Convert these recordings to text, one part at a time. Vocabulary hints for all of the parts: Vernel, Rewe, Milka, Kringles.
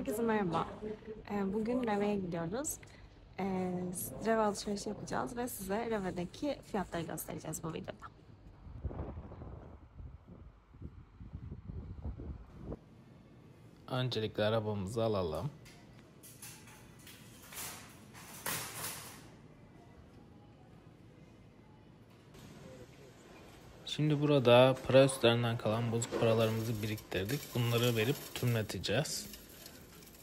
Herkese merhaba. Bugün Rewe'ye gidiyoruz. Rewe alışverişi yapacağız ve size Rewe'deki fiyatları göstereceğiz bu videoda. Öncelikle arabamızı alalım. Şimdi burada para üstlerinden kalan bozuk paralarımızı biriktirdik. Bunları verip tümleteceğiz.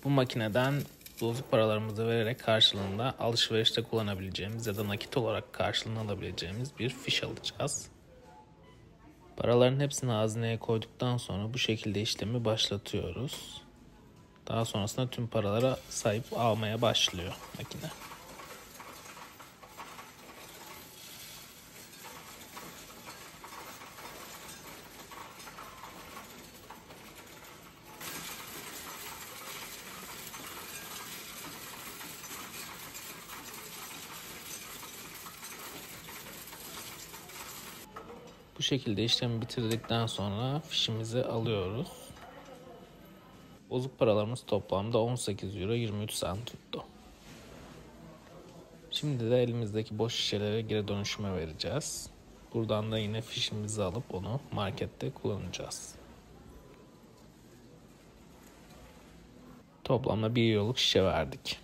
Bu makineden bozuk paralarımızı vererek karşılığında alışverişte kullanabileceğimiz ya da nakit olarak karşılığını alabileceğimiz bir fiş alacağız. Paraların hepsini hazineye koyduktan sonra bu şekilde işlemi başlatıyoruz. Daha sonrasında tüm paralara sahip almaya başlıyor makine. Bu şekilde işlemi bitirdikten sonra fişimizi alıyoruz. Bozuk paralarımız toplamda 18,23 euro tuttu. Şimdi de elimizdeki boş şişelere geri dönüşüme vereceğiz. Buradan da yine fişimizi alıp onu markette kullanacağız. Toplamda 1 euroluk şişe verdik.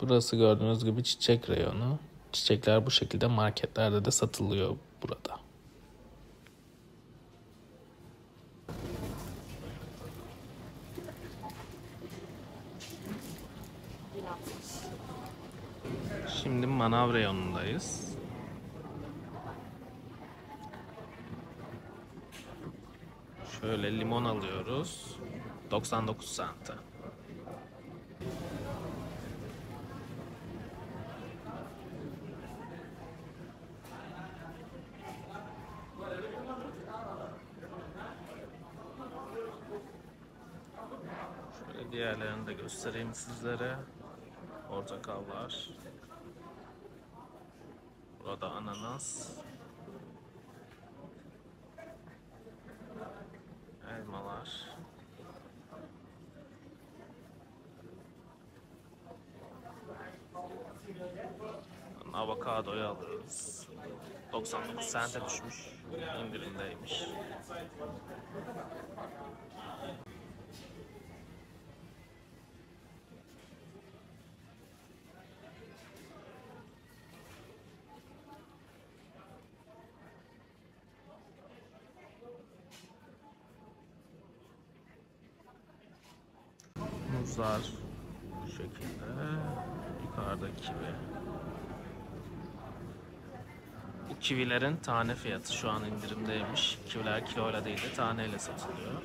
Burası gördüğünüz gibi çiçek reyonu. Çiçekler bu şekilde marketlerde de satılıyor burada. Şimdi manav reyonundayız. Şöyle limon alıyoruz. 99 santa. Diğerlerini de göstereyim sizlere. Portakal var. Burada ananas. Elmalar. Avokadoyu alıyoruz. 99 sente düşmüş. İndirimdeymiş. Muzlar bu şekilde, yukarıda kivi. Bu kivilerin tane fiyatı şu an indirimdeymiş. Kiviler kiloyla değil de taneyle satılıyor.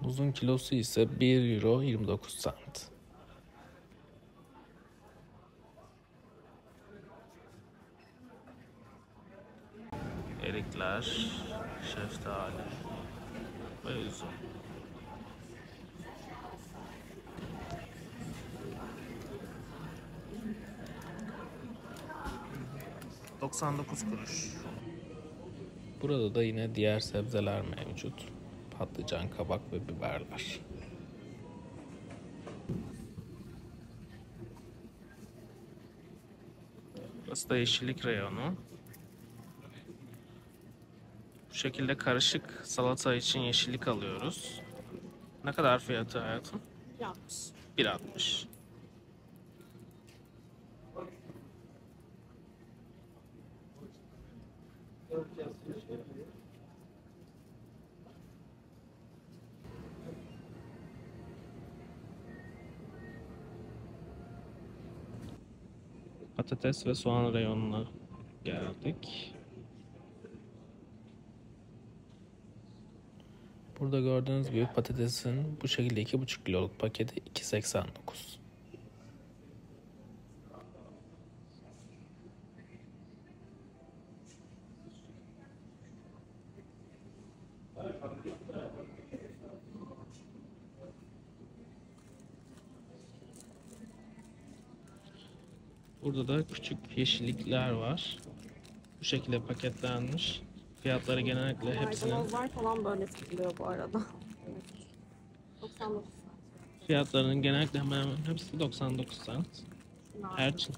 Muzun kilosu ise 1,29 euro. Erikler, şeftali ve üzüm. $0,99. Burada da yine diğer sebzeler mevcut. Patlıcan, kabak ve biberler. Burası da yeşillik reyonu. Bu şekilde karışık salata için yeşillik alıyoruz. Ne kadar fiyatı hayatım? 1,60. Patates ve soğan reyonuna geldik. Burada gördüğünüz gibi patatesin bu şekilde 2,5 kiloluk paketi 2,89. Burada da küçük yeşillikler var. Bu şekilde paketlenmiş. Fiyatları genellikle hepsinin falan böyle satılıyor bu arada. 99 cent. Fiyatlarının genellikle hemen hemen hepsi 99 cent. Erçin.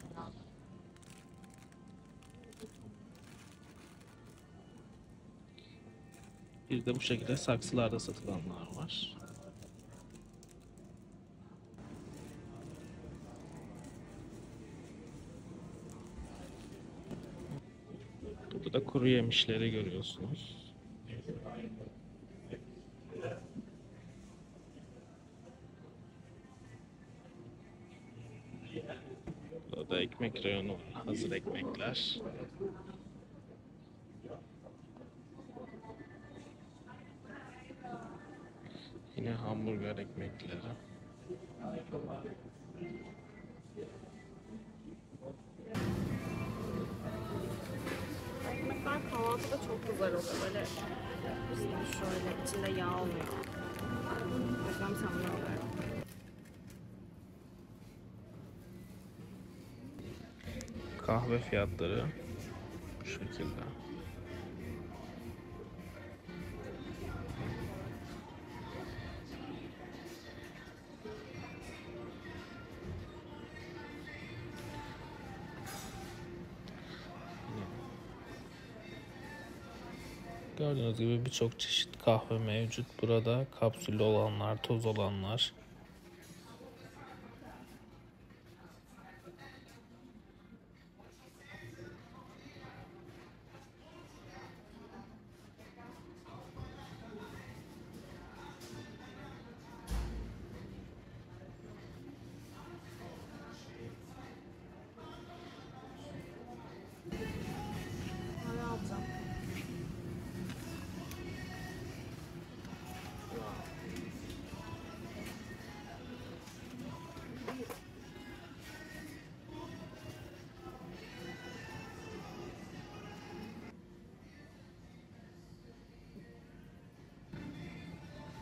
Bir de bu şekilde saksılarda satılanlar var. Burada kuru yemişleri görüyorsunuz. Burada da ekmek reyonu, hazır ekmekler. Yine hamburger ekmekleri. Ekmekler kahvaltıda çok güzel oluyor. Böyle şöyle içinde yağ olmuyor. Reklam sanmıyorum. Kahve fiyatları bu şekilde. Gördüğünüz gibi birçok çeşit kahve mevcut. Burada kapsüllü olanlar, toz olanlar.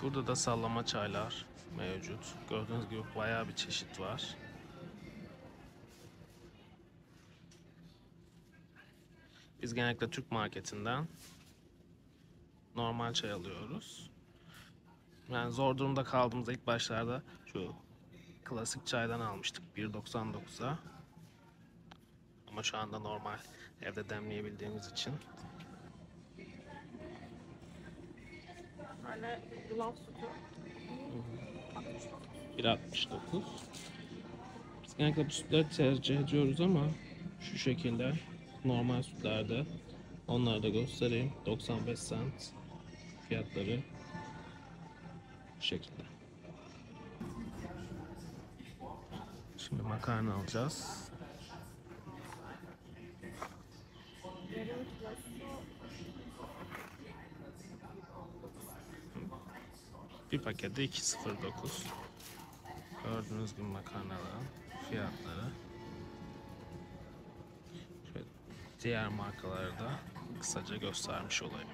Burada da sallama çaylar mevcut. Gördüğünüz gibi bayağı bir çeşit var. Biz genellikle Türk marketinden normal çay alıyoruz. Yani zor durumda kaldığımızda ilk başlarda şu klasik çaydan almıştık 1.99'a. Ama şu anda normal evde demleyebildiğimiz için. Böyle yulaf sütü. 1.69. Biz genellikle bu sütleri tercih ediyoruz ama şu şekilde normal sütlerde, onları da göstereyim. 95 cent fiyatları bu şekilde. Şimdi makarna alacağız. Bir pakette 2.09. Gördüğünüz gibi makarnaların fiyatları. Şöyle diğer markaları da kısaca göstermiş olayım.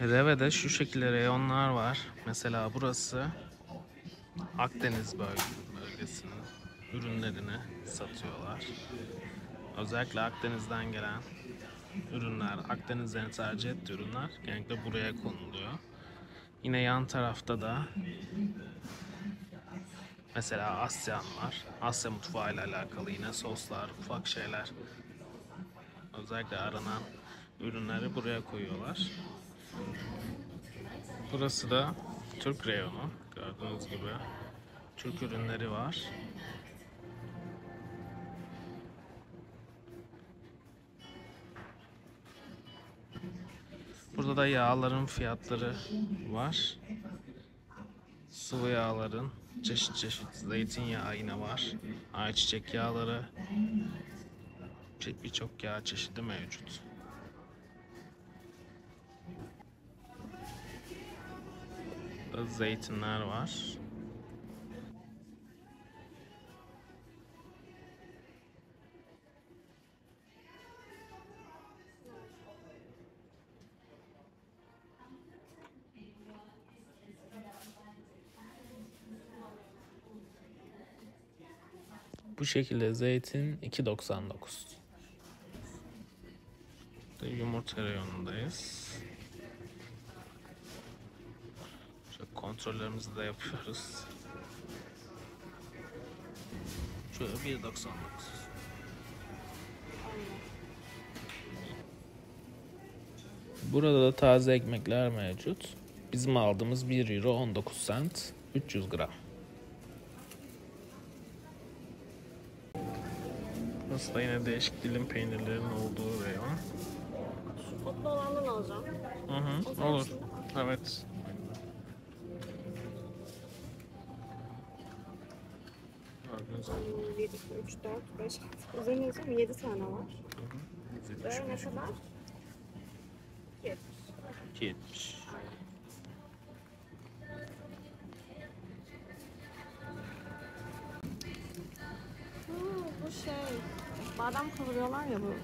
Rewe'de şu şekilde reyonlar var. Mesela burası Akdeniz bölgesinin ürünlerini satıyorlar. Özellikle Akdeniz'den gelen ürünler, Akdeniz'den tercih ettiği ürünler genellikle buraya konuluyor. Yine yan tarafta da mesela Asyan var. Asya mutfağı ile alakalı yine soslar, ufak şeyler. Özellikle aranan ürünleri buraya koyuyorlar. Burası da Türk reyonu. Gördüğünüz gibi Türk ürünleri var. Burada da yağların fiyatları var. Sıvı yağların çeşit çeşit, zeytinyağı yine var. Ayçiçek yağları, birçok yağ çeşidi mevcut. Burada zeytinler var. Bu şekilde zeytin 2.99. Yumurta reyonundayız. Şöyle kontrollerimizi de yapıyoruz. Şöyle 1.99. Burada da taze ekmekler mevcut. Bizim aldığımız 1 euro 19 cent 300 gram. Burası da yine değişik dilim peynirlerin olduğu reyon. Şu kutlu olandan alacağım. Hı, olur. Evet. Bir, iki, üç, dört, beş. Üzerine yazıyorum 7 tane var. Böyle ne kadar? 2.70. Bu şey, badem kavuruyorlar ya, bu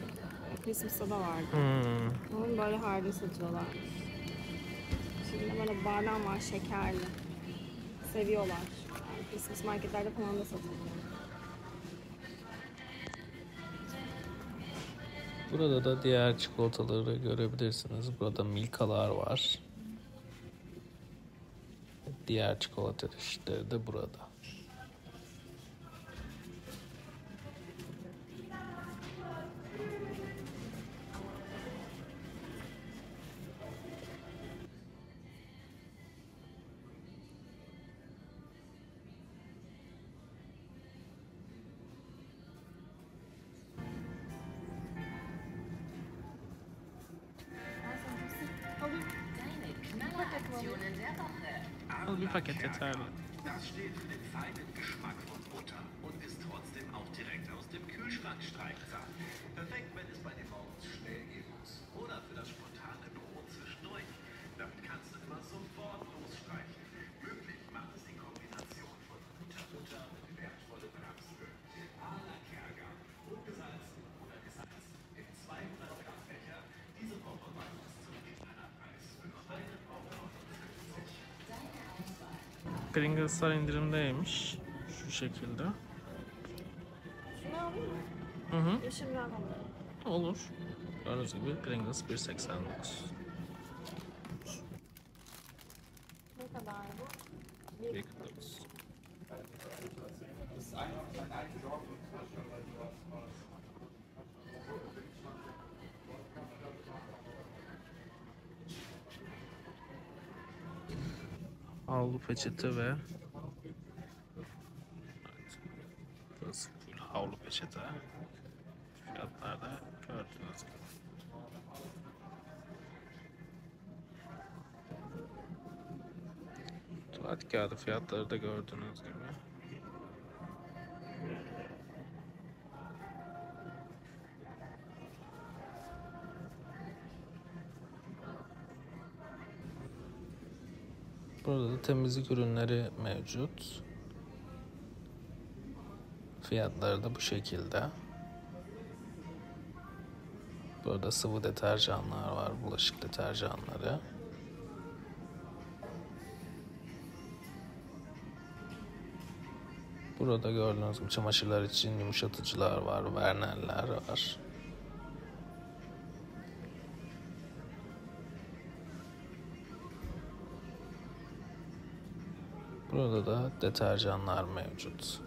Christmas'ta da vardı. Onun böyle halde satıyorlar. Şimdi böyle badem var, şekerli. Seviyorlar. Yani Christmas marketlerde falan da satıyorlar. Burada da diğer çikolataları görebilirsiniz. Burada Milka'lar var. Diğer çikolata çeşitleri de burada. Bir paket yeterli. Kringles'lar indirimdeymiş. Şu şekilde. Şunu alayım mı? Hı. Yeşil alalım. Olur. Gördüğünüz gibi Kringles 1.89. Ne kadar bu? 1.49. Havlu, peçete ve burası full havlu, peçete. Fiyatlarda gördüğünüz gibi. Tuvalet kağıdı fiyatları da gördüğünüz gibi. Burada da temizlik ürünleri mevcut. Fiyatları da bu şekilde. Burada sıvı deterjanlar var, bulaşık deterjanları. Burada gördüğünüz gibi çamaşırlar için yumuşatıcılar var, verneller var. Burada da deterjanlar mevcut.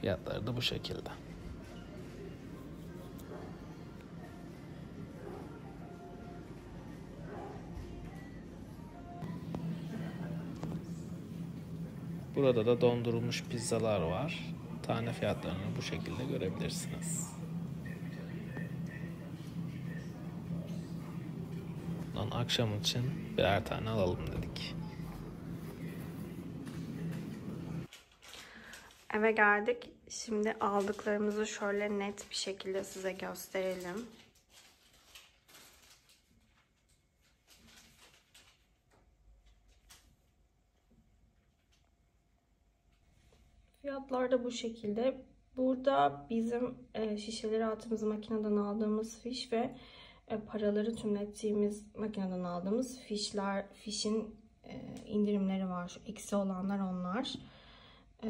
Fiyatları da bu şekilde. Burada da dondurulmuş pizzalar var. Tane fiyatlarını bu şekilde görebilirsiniz. Bundan akşam için birer tane alalım dedik. Eve geldik. Şimdi aldıklarımızı şöyle net bir şekilde size gösterelim. Fiyatlar da bu şekilde. Burada bizim şişeleri attığımız makineden aldığımız fiş ve paraları tümlettiğimiz makineden aldığımız fişin indirimleri var. Şu eksi olanlar onlar.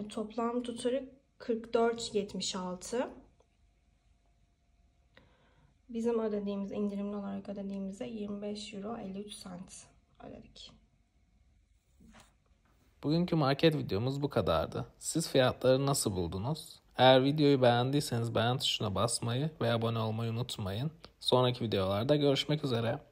Toplam tutarı 44.76. Bizim ödediğimiz, indirimli olarak ödediğimizde 25,53 € ödedik. Bugünkü market videomuz bu kadardı. Siz fiyatları nasıl buldunuz? Eğer videoyu beğendiyseniz beğen tuşuna basmayı ve abone olmayı unutmayın. Sonraki videolarda görüşmek üzere.